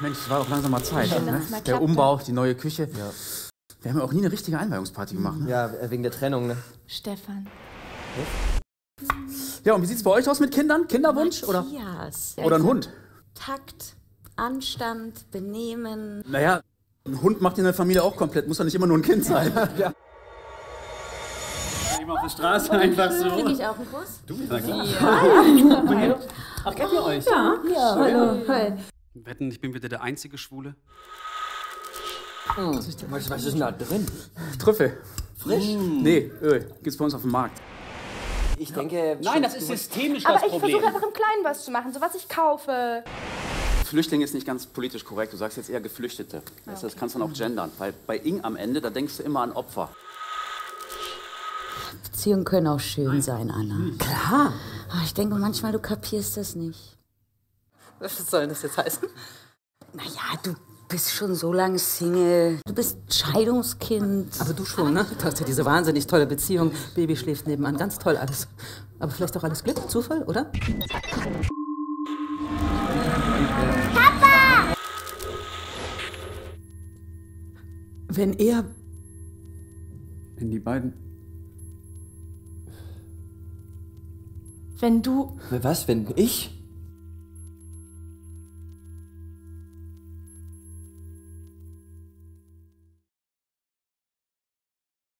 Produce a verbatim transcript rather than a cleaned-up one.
Mensch, es war doch langsam mal Zeit. Schön, ne? Mal der klappt, Umbau, die neue Küche. Ja. Wir haben ja auch nie eine richtige Einweihungsparty gemacht. Ne? Ja, wegen der Trennung, ne? Stefan. Ja, und wie sieht's bei euch aus mit Kindern? Kinderwunsch? Oder, oder ein Hund? Takt, Anstand, Benehmen. Naja, ein Hund macht in der Familie auch komplett. Muss ja nicht immer nur ein Kind sein. Ja. Eben auf der Straße einfach so. Krieg ich auch einen Kuss? Du bist ja klar. Ja. Ach, kennt ihr euch? Ja. Ja, hallo. Hi. Wetten, ich bin wieder der einzige Schwule. Hm. Was ist, was, was ist denn da drin? Trüffel. Frisch? Mm. Nee, Öl. Gibt's bei uns auf dem Markt. Ich ja. denke... Nein, das ist systemisch das Problem. Aber ich versuche einfach im Kleinen was zu machen, so was ich kaufe. Flüchtling ist nicht ganz politisch korrekt, du sagst jetzt eher Geflüchtete. Okay. Das kannst du dann auch gendern, weil bei Ing am Ende, da denkst du immer an Opfer. Beziehungen können auch schön sein, Anna. Hm. Klar. Aber ich denke manchmal, du kapierst das nicht. Was soll das jetzt heißen? Naja, du bist schon so lange Single. Du bist Scheidungskind. Aber du schon, ne? Du hast ja diese wahnsinnig tolle Beziehung. Baby schläft nebenan. Ganz toll alles. Aber vielleicht auch alles Glück, Zufall, oder? Papa! Wenn er... Wenn die beiden... Wenn du... Was, wenn ich...